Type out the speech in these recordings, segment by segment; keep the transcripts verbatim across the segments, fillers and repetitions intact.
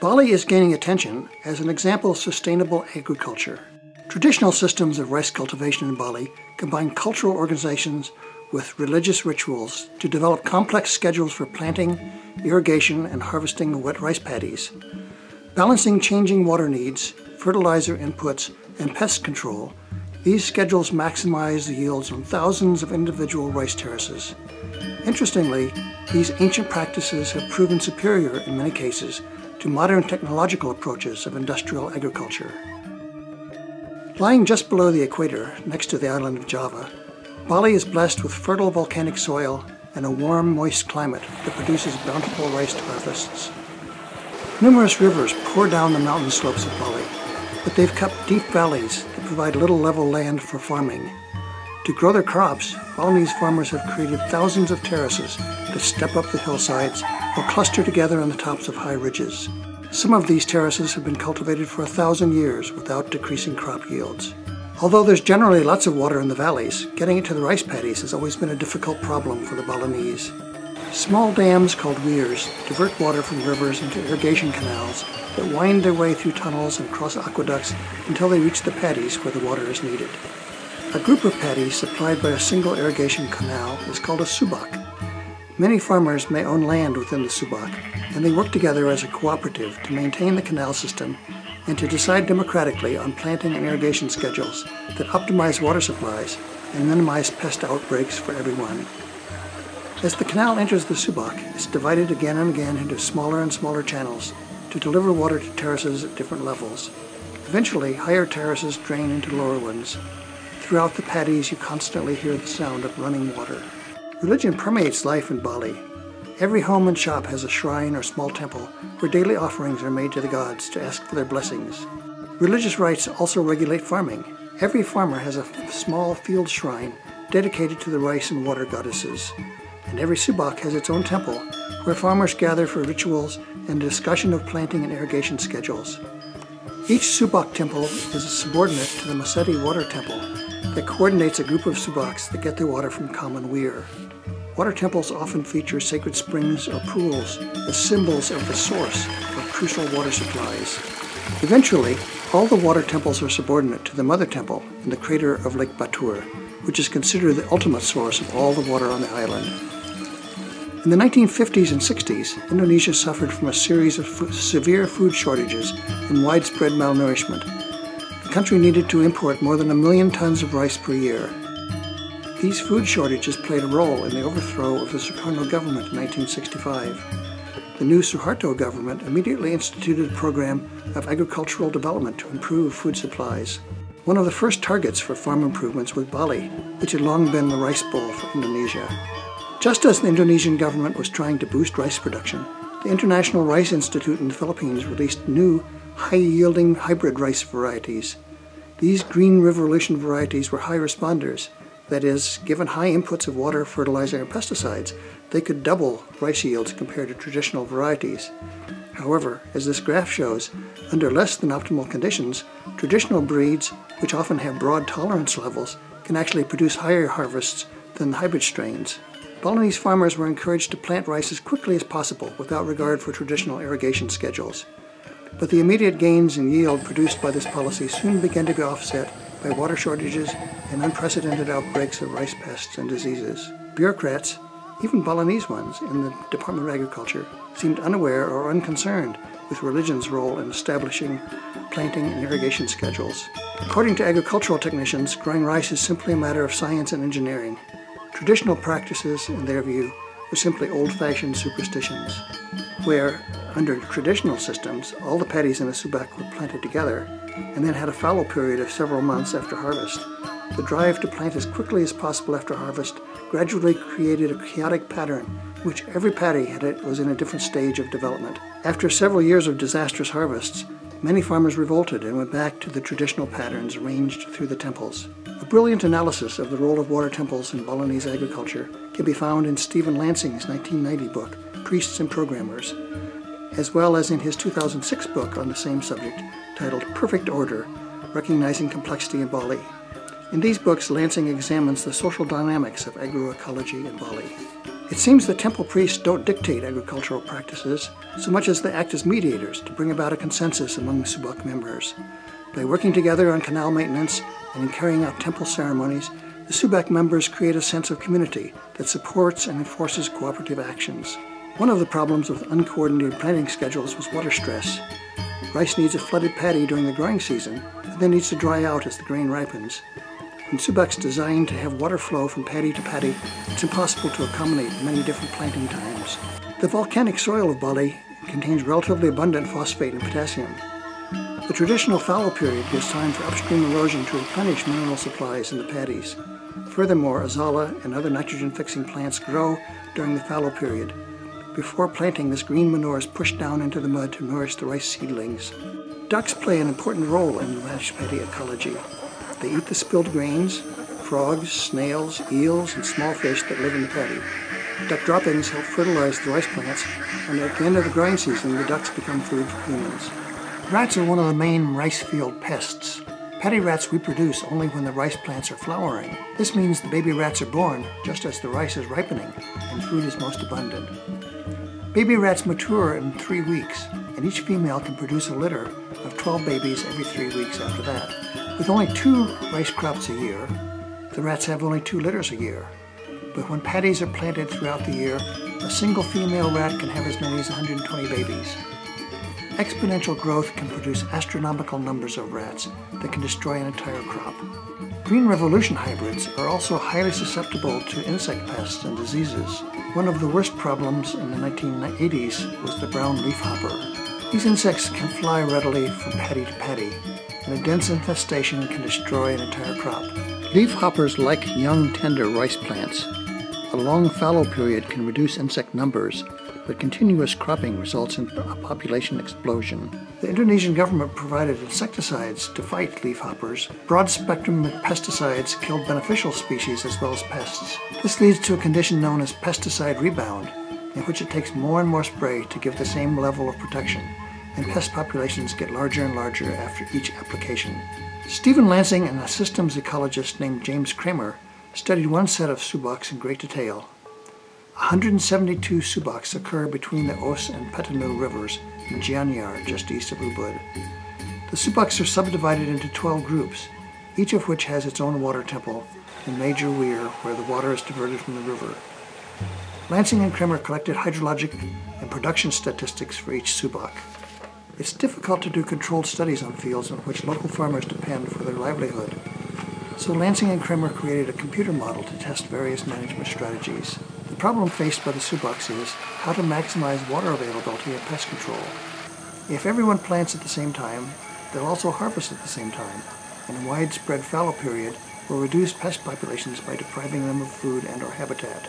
Bali is gaining attention as an example of sustainable agriculture. Traditional systems of rice cultivation in Bali combine cultural organizations with religious rituals to develop complex schedules for planting, irrigation, and harvesting wet rice paddies, balancing changing water needs, fertilizer inputs, and pest control. These schedules maximize the yields on thousands of individual rice terraces. Interestingly, these ancient practices have proven superior in many cases to modern technological approaches of industrial agriculture. Lying just below the equator, next to the island of Java, Bali is blessed with fertile volcanic soil and a warm, moist climate that produces bountiful rice harvests. Numerous rivers pour down the mountain slopes of Bali, but they've cut deep valleys that provide little level land for farming. To grow their crops, Balinese farmers have created thousands of terraces that step up the hillsides or cluster together on the tops of high ridges. Some of these terraces have been cultivated for a thousand years without decreasing crop yields. Although there's generally lots of water in the valleys, getting it to the rice paddies has always been a difficult problem for the Balinese. Small dams called weirs divert water from rivers into irrigation canals that wind their way through tunnels and cross aqueducts until they reach the paddies where the water is needed. A group of paddies supplied by a single irrigation canal is called a subak. Many farmers may own land within the subak, and they work together as a cooperative to maintain the canal system and to decide democratically on planting and irrigation schedules that optimize water supplies and minimize pest outbreaks for everyone. As the canal enters the subak, it's divided again and again into smaller and smaller channels to deliver water to terraces at different levels. Eventually, higher terraces drain into lower ones. Throughout the paddies, you constantly hear the sound of running water. Religion permeates life in Bali. Every home and shop has a shrine or small temple where daily offerings are made to the gods to ask for their blessings. Religious rites also regulate farming. Every farmer has a small field shrine dedicated to the rice and water goddesses. And every subak has its own temple where farmers gather for rituals and discussion of planting and irrigation schedules. Each subak temple is subordinate to the Maseti water temple that coordinates a group of subaks that get their water from common weir. Water temples often feature sacred springs or pools as symbols of the source of crucial water supplies. Eventually, all the water temples are subordinate to the mother temple in the crater of Lake Batur, which is considered the ultimate source of all the water on the island. In the nineteen fifties and sixties, Indonesia suffered from a series of fo- severe food shortages and widespread malnourishment. The country needed to import more than a million tons of rice per year. These food shortages played a role in the overthrow of the Sukarno government in nineteen sixty-five. The new Suharto government immediately instituted a program of agricultural development to improve food supplies. One of the first targets for farm improvements was Bali, which had long been the rice bowl for Indonesia. Just as the Indonesian government was trying to boost rice production, the International Rice Institute in the Philippines released new, high-yielding hybrid rice varieties. These Green Revolution varieties were high responders. That is, given high inputs of water, fertilizer, and pesticides, they could double rice yields compared to traditional varieties. However, as this graph shows, under less than optimal conditions, traditional breeds, which often have broad tolerance levels, can actually produce higher harvests than the hybrid strains. Balinese farmers were encouraged to plant rice as quickly as possible without regard for traditional irrigation schedules. But the immediate gains in yield produced by this policy soon began to be offset by water shortages and unprecedented outbreaks of rice pests and diseases. Bureaucrats, even Balinese ones in the Department of Agriculture, seemed unaware or unconcerned with religion's role in establishing planting and irrigation schedules. According to agricultural technicians, growing rice is simply a matter of science and engineering. Traditional practices, in their view, were simply old-fashioned superstitions, where, under traditional systems, all the paddies in a subak were planted together and then had a fallow period of several months after harvest. The drive to plant as quickly as possible after harvest gradually created a chaotic pattern in which every paddy had it was in a different stage of development. After several years of disastrous harvests, many farmers revolted and went back to the traditional patterns arranged through the temples. A brilliant analysis of the role of water temples in Balinese agriculture can be found in Steve Lansing's nineteen ninety book, Priests and Programmers, as well as in his two thousand six book on the same subject, titled Perfect Order, Recognizing Complexity in Bali. In these books, Lansing examines the social dynamics of agroecology in Bali. It seems the temple priests don't dictate agricultural practices so much as they act as mediators to bring about a consensus among the Subak members. By working together on canal maintenance and in carrying out temple ceremonies, the Subak members create a sense of community that supports and enforces cooperative actions. One of the problems with uncoordinated planting schedules was water stress. Rice needs a flooded paddy during the growing season, but then needs to dry out as the grain ripens. In Subaks designed to have water flow from paddy to paddy, it's impossible to accommodate many different planting times. The volcanic soil of Bali contains relatively abundant phosphate and potassium. The traditional fallow period gives time for upstream erosion to replenish mineral supplies in the paddies. Furthermore, azala and other nitrogen-fixing plants grow during the fallow period. Before planting, this green manure is pushed down into the mud to nourish the rice seedlings. Ducks play an important role in the rice paddy ecology. They eat the spilled grains, frogs, snails, eels, and small fish that live in the paddy. Duck droppings help fertilize the rice plants, and at the end of the growing season, the ducks become food for humans. Rats are one of the main rice field pests. Paddy rats reproduce only when the rice plants are flowering. This means the baby rats are born just as the rice is ripening and food is most abundant. Baby rats mature in three weeks, and each female can produce a litter of twelve babies every three weeks after that. With only two rice crops a year, the rats have only two litters a year. But when paddies are planted throughout the year, a single female rat can have as many as one hundred twenty babies. Exponential growth can produce astronomical numbers of rats that can destroy an entire crop. Green Revolution hybrids are also highly susceptible to insect pests and diseases. One of the worst problems in the nineteen eighties was the brown leafhopper. These insects can fly readily from paddy to paddy, and a dense infestation can destroy an entire crop. Leafhoppers like young, tender rice plants. A long fallow period can reduce insect numbers, but continuous cropping results in a population explosion. The Indonesian government provided insecticides to fight leafhoppers. Broad-spectrum pesticides killed beneficial species as well as pests. This leads to a condition known as pesticide rebound, in which it takes more and more spray to give the same level of protection, and pest populations get larger and larger after each application. Stephen Lansing and a systems ecologist named James Kramer studied one set of Subaks in great detail. one hundred seventy-two Subaks occur between the Ouse and Petanu rivers in Gianyar, just east of Ubud. The Subaks are subdivided into twelve groups, each of which has its own water temple and major weir where the water is diverted from the river. Lansing and Kramer collected hydrologic and production statistics for each Subak. It's difficult to do controlled studies on fields on which local farmers depend for their livelihood, so Lansing and Kramer created a computer model to test various management strategies. The problem faced by the Subaks is how to maximize water availability and pest control. If everyone plants at the same time, they'll also harvest at the same time, and a widespread fallow period will reduce pest populations by depriving them of food and or habitat.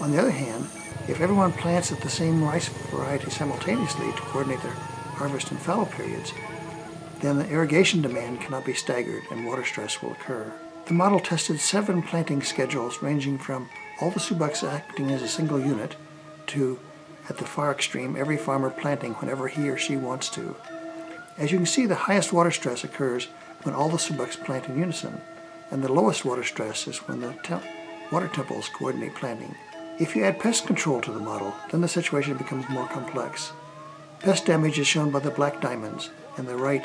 On the other hand, if everyone plants at the same rice variety simultaneously to coordinate their harvest and fallow periods, then the irrigation demand cannot be staggered and water stress will occur. The model tested seven planting schedules ranging from all the Subaks acting as a single unit to, at the far extreme, every farmer planting whenever he or she wants to. As you can see, the highest water stress occurs when all the Subaks plant in unison, and the lowest water stress is when the te water temples coordinate planting. If you add pest control to the model, then the situation becomes more complex. Pest damage is shown by the black diamonds and the right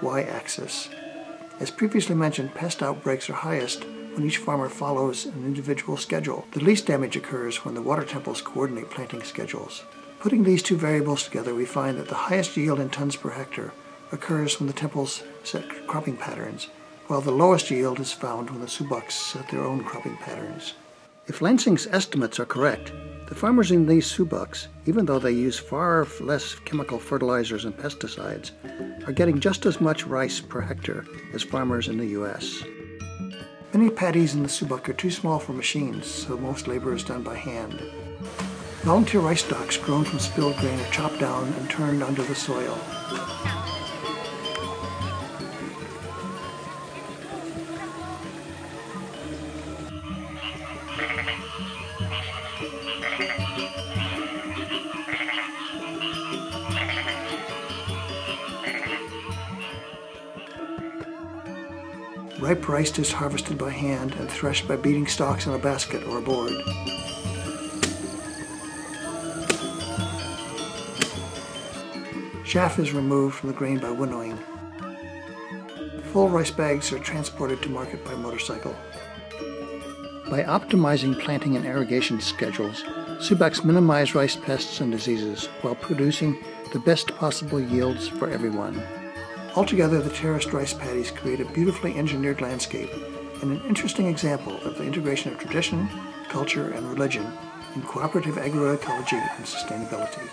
y-axis. As previously mentioned, pest outbreaks are highest when each farmer follows an individual schedule. The least damage occurs when the water temples coordinate planting schedules. Putting these two variables together, we find that the highest yield in tons per hectare occurs when the temples set cropping patterns, while the lowest yield is found when the Subaks set their own cropping patterns. If Lansing's estimates are correct, the farmers in these Subaks, even though they use far less chemical fertilizers and pesticides, are getting just as much rice per hectare as farmers in the U S Many paddies in the Subak are too small for machines, so most labor is done by hand. Volunteer rice stalks grown from spilled grain are chopped down and turned under the soil. Ripe rice is harvested by hand and threshed by beating stalks on a basket or a board. Chaff is removed from the grain by winnowing. Full rice bags are transported to market by motorcycle. By optimizing planting and irrigation schedules, Subaks minimize rice pests and diseases while producing the best possible yields for everyone. Altogether, the terraced rice paddies create a beautifully engineered landscape and an interesting example of the integration of tradition, culture, and religion in cooperative agroecology and sustainability.